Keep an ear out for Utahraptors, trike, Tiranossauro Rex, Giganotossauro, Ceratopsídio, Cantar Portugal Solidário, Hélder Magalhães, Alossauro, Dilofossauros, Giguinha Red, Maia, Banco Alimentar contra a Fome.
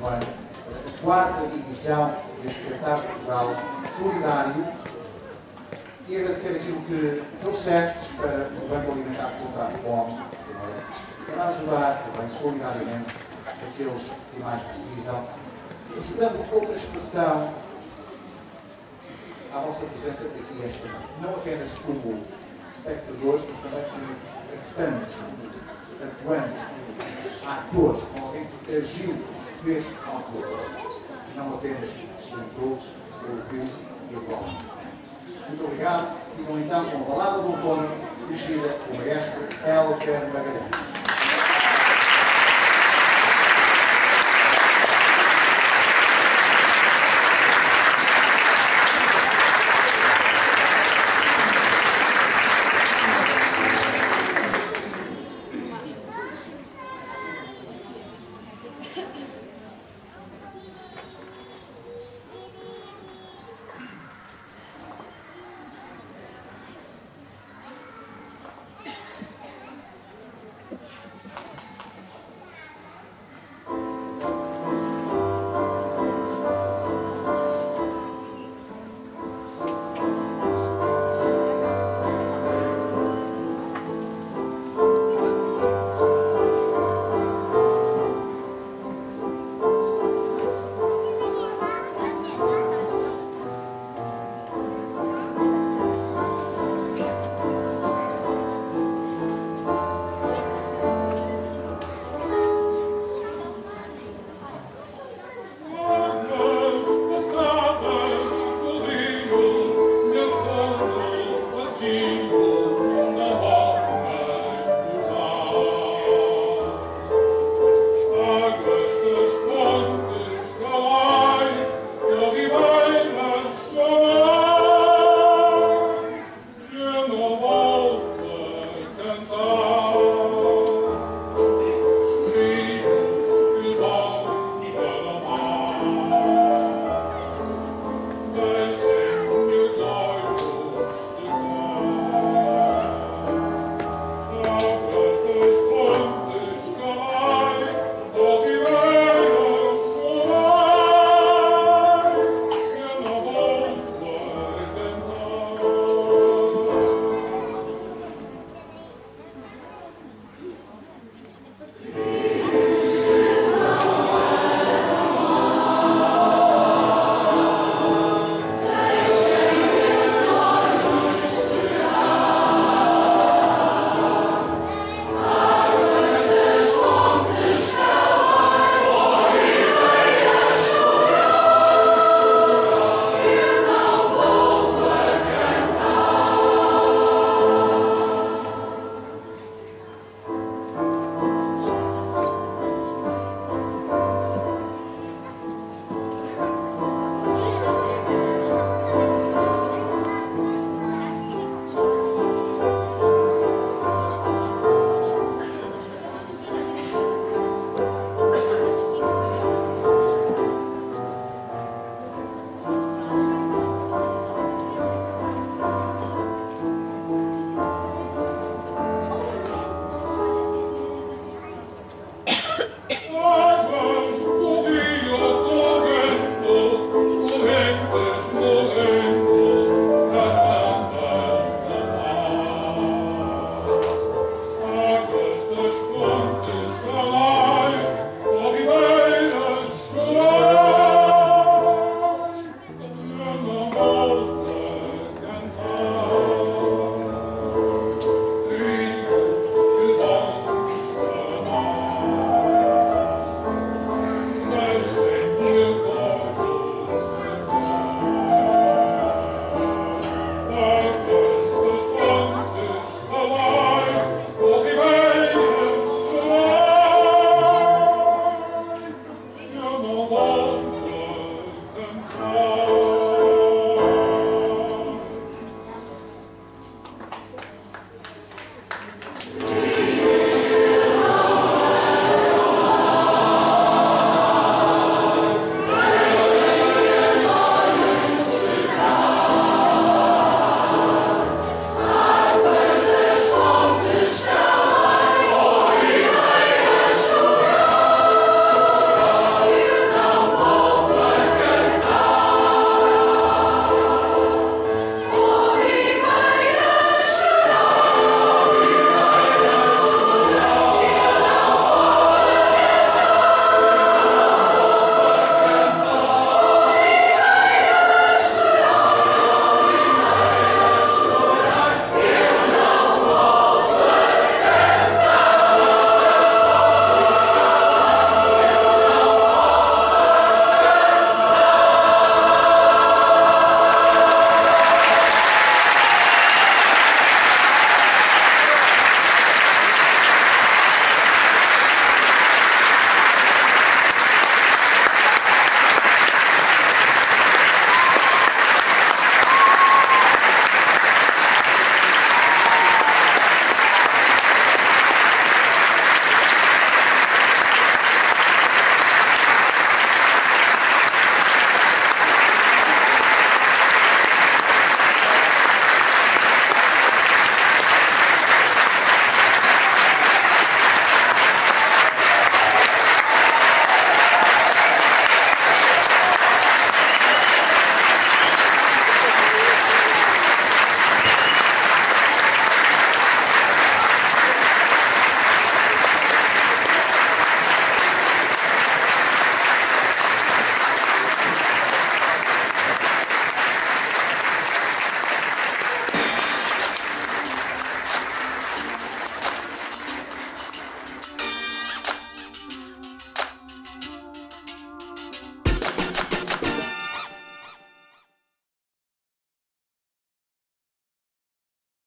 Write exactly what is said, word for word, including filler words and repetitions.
também a quarta edição deste Cantar Portugal Solidário e agradecer aquilo que trouxestes para o Banco Alimentar contra a Fome, senhora, para ajudar também solidariamente aqueles que mais precisam, ajudando outra expressão à vossa presença aqui esta noite, não apenas como espectadores, mas também como actantes, como atuantes, como atores, como alguém que agiu, fez alguma coisa, não apenas sentou, ouviu e aplaudiu. Muito obrigado. Ficam então com a Balada de Outono, dirigida pelo maestro Hélder Magalhães. Oh,